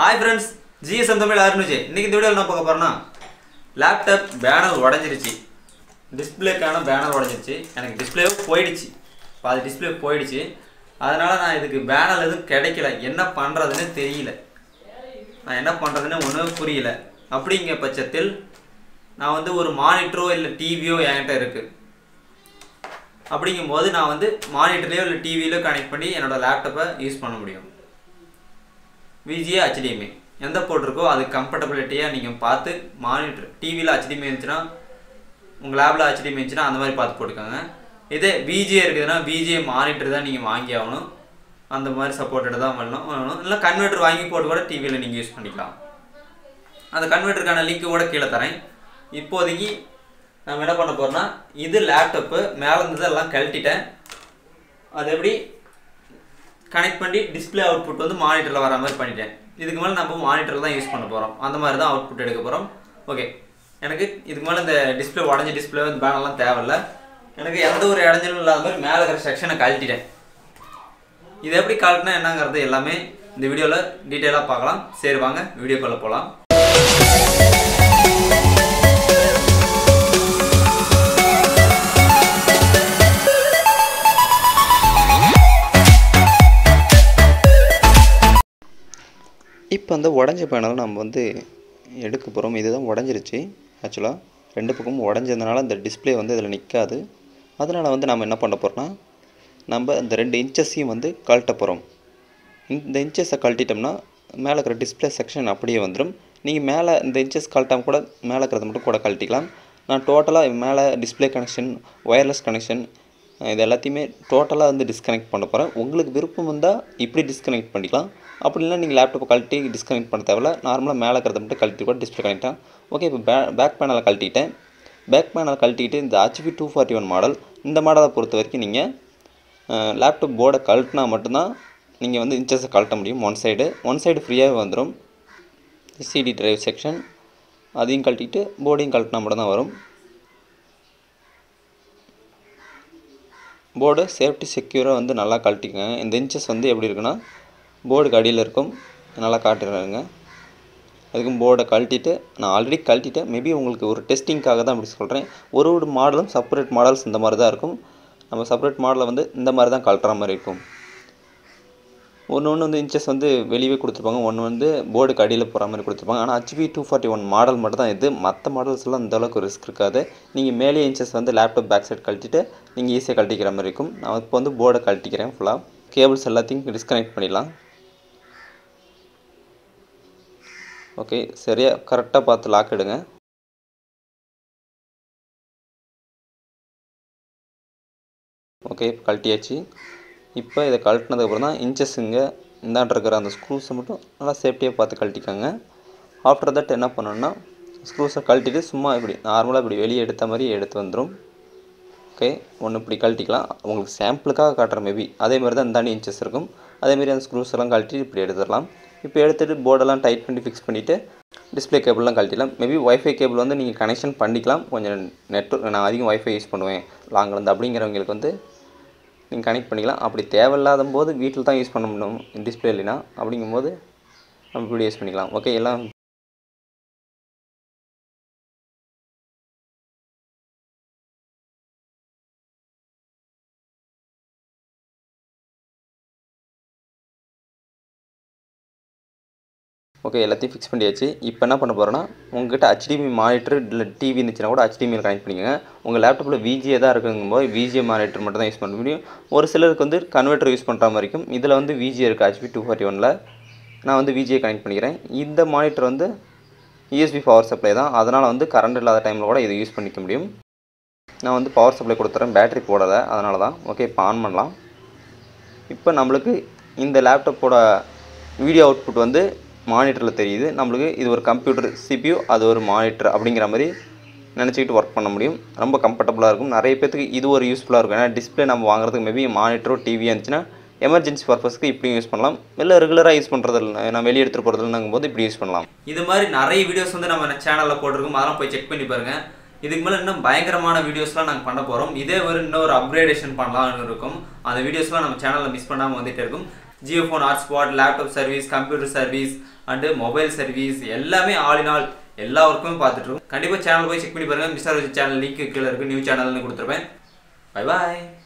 Hi friends, GSM Tamil Arnuji. Nikin video na pakaparna. Laptop banner vadachirichi. Display kana banner vadachirichi. And display poidichi. Pal display poidichi. Adanala na idhukku banner edhum kedaikala. Enna pandradhune theriyala. Na enna pandradhune onnu puriyala. Appinga patchathil na vandu oru monitor illa TV o engita irukku. அப்படிங்கும்போது நான் வந்து மானிட்டர்லயோ இல்ல டிவிலோ connect பண்ணி என்னோட லேப்டாப்பை use பண்ண முடியும். VGA HDMI எந்த போர்ட் இருக்கோ அது கம்பாட்டிபிலிட்டியா நீங்க பார்த்து மானிட்டர் டிவில HDMI இருந்துனா உங்க லேப்ல HDMI இருந்துனா அந்த மாதிரி பார்த்து போட்டுக்கங்க. இதே VGA இருக்குதுனா VGA மானிட்டர் தான் நீங்க வாங்கி ஆவணும். அந்த மாதிரி சப்போர்ட்டட் தான் பண்ணணும். இல்ல கன்வெர்ட்டர் வாங்கி போட்டு கூட டிவில நீங்க யூஸ் பண்ணிக்கலாம். அந்த கன்வெர்ட்டர்க்கான லிங்க் கூட கீழ தரேன். இப்போதைக்கு நாம என்ன பண்ணப் போறோம்னா இது லேப்டாப் மேல இருந்தது எல்லாம் கழட்டிட்டேன் அது எப்படி கனெக்ட் பண்ணி டிஸ்ப்ளே அவுட்புட் வந்து மானிட்டர்ல வர மாதிரி பண்ணிட்டேன் இதுக்கு மேல நம்ம மானிட்டர்ல தான் யூஸ் பண்ண போறோம் அந்த மாதிரி தான் அவுட்புட் எடுக்க போறோம் ஓகே எனக்கு இதுக்கு மேல இந்த டிஸ்ப்ளே உடைஞ்ச டிஸ்ப்ளே அந்த பேனல் எல்லாம் தேவ இல்ல எனக்கு எந்த ஒரு இடஞ்சலும் இல்லாத மாதிரி மேல இருக்கிற செக்ஷனை கழட்டிட்டேன் இது எப்படி கழட்டنا என்னங்கறது எல்லாமே இந்த வீடியோல டீடைலா பார்க்கலாம் சரி வாங்க வீடியோக்குள்ள போலாம் இப்போ அந்த உடைஞ்ச பேனலை நம்ம வந்து எடுக்க போறோம் இதுதான் உடைஞ்சிருச்சு एक्चुअली ரெண்டு பக்கமும் உடைஞ்சதனால அந்த டிஸ்ப்ளே வந்து இதல நிக்காது அதனால வந்து நாம என்ன பண்ணப் போறோம்னா நம்ம அந்த 2 இன்ச்சஸையும் வந்து கழட்ட போறோம் இந்த இன்ச்சஸை கழட்டிட்டோம்னா மேல இருக்கிற டிஸ்ப்ளே செக்ஷன் அப்படியே வந்துரும் நீங்க மேல இந்த இன்ச்சஸ் கழட்டாம கூட மேல இருக்கறது மட்டும் கூட கழட்டிக்கலாம் நான் டோட்டலா மேல டிஸ்ப்ளே கனெக்ஷன் வயர்லெஸ் கனெக்ஷன் இது எல்லாத்தையுமே டோட்டலா வந்து டிஸ்கனெக்ட் பண்ணப் போறேன் உங்களுக்கு விருப்பம் இருந்தா இப்படி டிஸ்கனெக்ட் பண்ணிக்கலாம் அப்படினா நீங்க லேப்டாப்பை கழட்டி டிஸ்கனெக்ட் பண்ண தேவல நார்மலா மேல இருக்கறத மட்டும் கழட்டி கூட டிஸ்ப்ளே கனெக்ட்டா ஓகே இப்போ பேக் பேனலை கழட்டிட்டேன் பேக் பேனலை கழட்டிட்டு இந்த HP 241 மாடல் இந்த மாடலை பொறுத்த வரைக்கும் நீங்க லேப்டாப் போர்ட கழட்டنا மட்டும் தான் நீங்க வந்து இன்ச்சஸை கழட்ட முடியும் ஒன் சைடு ஃப்ரீயாவே வந்துரும் CD டிரைவ் செக்ஷன் அதையும் கழட்டிட்டு போர்டையும் கழட்டنا மட்டும் தான் வரும் போர்டு சேஃப்டி செக்யூரா வந்து நல்லா கழட்டிக்கங்க இந்த இன்ச்சஸ் வந்து எப்படி இருக்குனா Board கடியில இருக்கும் நல்லா காட்டுறாங்க அதுக்கு போர்ட கழட்டிட்டு நான் ஆல்ரெடி கழட்டிட்டேன் மேபி உங்களுக்கு ஒரு டெஸ்டிங்காக தான் அப்படி சொல்றேன் ஒரு மாடலும் செப்பரேட் மாடல்ஸ் இந்த மாதிரி தான் இருக்கும் நம்ம செப்பரேட் மாடல வந்து இந்த மாதிரி தான் கழட்டற மாதிரி இருக்கும் ஒண்ணு வந்து இன்ச்சஸ் வந்து வெளியவே கொடுத்துப்பாங்க ஒண்ணு வந்து போர்டு கடியில போற மாதிரி கொடுத்துப்பாங்க ஆனா HP 241 மாடல் மட்டும் தான் இது மத்த மாடல்ஸ் எல்லாம் இந்த அளவுக்கு ரிஸ்க் இருக்காது நீங்க மேலே இன்ச்சஸ் வந்து லேப்டாப் பேக் சைடு கழட்டிட்டு நீங்க ஈஸியா கழட்டிக்கிற மாதிரி இருக்கும் நான் இப்ப வந்து போர்ட கழட்டிக்கிறேன் ஃபுல்லா கேபிள்ஸ் எல்லாத்தையும் டிஸ்கனெக்ட் பண்ணிடலாம் ஓகே சரியா கரெக்ட்டா பார்த்து லாக் எடுங்க ஓகே கழட்டியாச்சு இப்போ இத கழட்டனதுக்கு அப்புறம் தான் இன்ச்சஸ்ங்க இந்தாண்ட இருக்கிற அந்த ஸ்க்ரூஸ் மட்டும் நல்லா சேஃப்டியா பார்த்து கழட்டிக்கங்க ஆஃப்டர் தட் என்ன பண்ணனும்னா ஸ்க்ரூஸை கழட்டிட்டு சும்மா இப்படி நார்மலா இப்படி வெளிய எடுத்த மாதிரி எடுத்து வந்துரும் ஓகே ஒண்ணு இப்படி கழட்டிக்கலாம் உங்களுக்கு சாம்பிளுக்காக காட்ற மேபி அதே மாதிரி தான் இந்தாண்ட இன்ச்சஸ் இருக்கும் அதே மாதிரி அந்த ஸ்க்ரூஸ் எல்லாம் கழட்டி இப்படி எடுத்துறலாம் இப்போ எடுத்துட்டு போர்ட் எல்லாம் டைட் பண்ணி ஃபிக்ஸ் பண்ணிட்டு டிஸ்ப்ளே கேபிள் எல்லாம் கழட்டிடலாம் மேபி வைஃபை கேபிள் வந்து நீங்க கனெக்ஷன் பண்ணிக்கலாம் கொஞ்சம் நெட் நான் அதிகம் வைஃபை யூஸ் பண்ணுவேன் லாங்ல இருந்து அப்படிங்கறவங்களுக்கு வந்து நீங்க கனெக்ட் பண்ணிக்கலாம் அப்படி தேவ இல்லாதம்போது வீட்ல தான் யூஸ் பண்ண முடியும் டிஸ்ப்ளே இல்லனா அப்படிங்கும்போது நம்ம வீடியோ யூஸ் பண்ணிக்கலாம் ஓகே எல்லாம் ஓகே எல்லாத்தையும் ஃபிக்ஸ் பண்ணியாச்சு இப்போ என்ன பண்ணப் போறோம்னா உங்க கிட்ட HDMI மானிட்டர் இல்ல டிவி இருந்துச்சுனா கூட HDMI ல கனெக்ட் பண்ணிக்கங்க உங்க லேப்டாப்ல VGA தான் இருக்கும்போது VGA மானிட்டர் மட்டும் தான் யூஸ் பண்ண முடியும் ஒரு சிலருக்கு வந்து கன்வெர்ட்டர் யூஸ் பண்ற மாதிரி இருக்கும் இதுல வந்து VGA இருக்கு HP 241 ல நான் வந்து VGA கனெக்ட் பண்ணிக்கிறேன் இந்த மானிட்டர் வந்து USB பவர் சப்ளை தான் அதனால வந்து கரண்ட் இல்லாத டைம்ல கூட இது யூஸ் பண்ணிக்க முடியும் நான் வந்து பவர் சப்ளை கொடுத்துறேன் பேட்டரி போடல அதனால தான் ஓகே இப்போ ஆன் பண்ணலாம் இப்போ நமக்கு இந்த லேப்டாப்போட வீடியோ அவுட்புட் வந்து மானிட்டர்ல தெரியுது நமக்கு இது ஒரு கம்ப்யூட்டர் CPU அது ஒரு மானிட்டர் அப்படிங்கற மாதிரி நினைச்சிட்டு வர்க் பண்ண முடியும் ரொம்ப கம்ஃபர்ட்டபிளா இருக்கும் நிறைய பேருக்கு இது ஒரு யூஸ்புல்லா இருக்கும் ஏனா டிஸ்ப்ளே நம்ம வாங்குறதுக்கு மேபி மானிட்டரோ டிவி வந்துனா எமர்ஜென்சி பர்பஸ்க்கு இப்படி யூஸ் பண்ணலாம் இல்ல ரெகுலரா யூஸ் பண்றதுல நான் வெளிய எடுத்து போறதுலங்கும்போது இப்படி யூஸ் பண்ணலாம் இது மாதிரி நிறைய வீடியோஸ் வந்து நம்ம சேனல்ல போட்டுருக்கோம் அதெல்லாம் போய் செக் பண்ணி பாருங்க இதுக்கு மேல இன்னும் பயங்கரமான வீடியோஸ்லாம் நாங்க பண்ண போறோம் இதே ஒரு இன்னொரு அப்கிரேடேஷன் பண்ணலாம்னு இருக்கும் அந்த வீடியோஸ்லாம் நம்ம சேனல்ல மிஸ் பண்ணாம வந்துட்டே இருக்கும் Geophone hotspot, laptop service, computer service and mobile service. Ellame all in all ella workum paathurom. Kandipa channel poi check panni parunga. Miss aagradha channel link killa irukku, new channel nu kuduthirpen. Bye bye.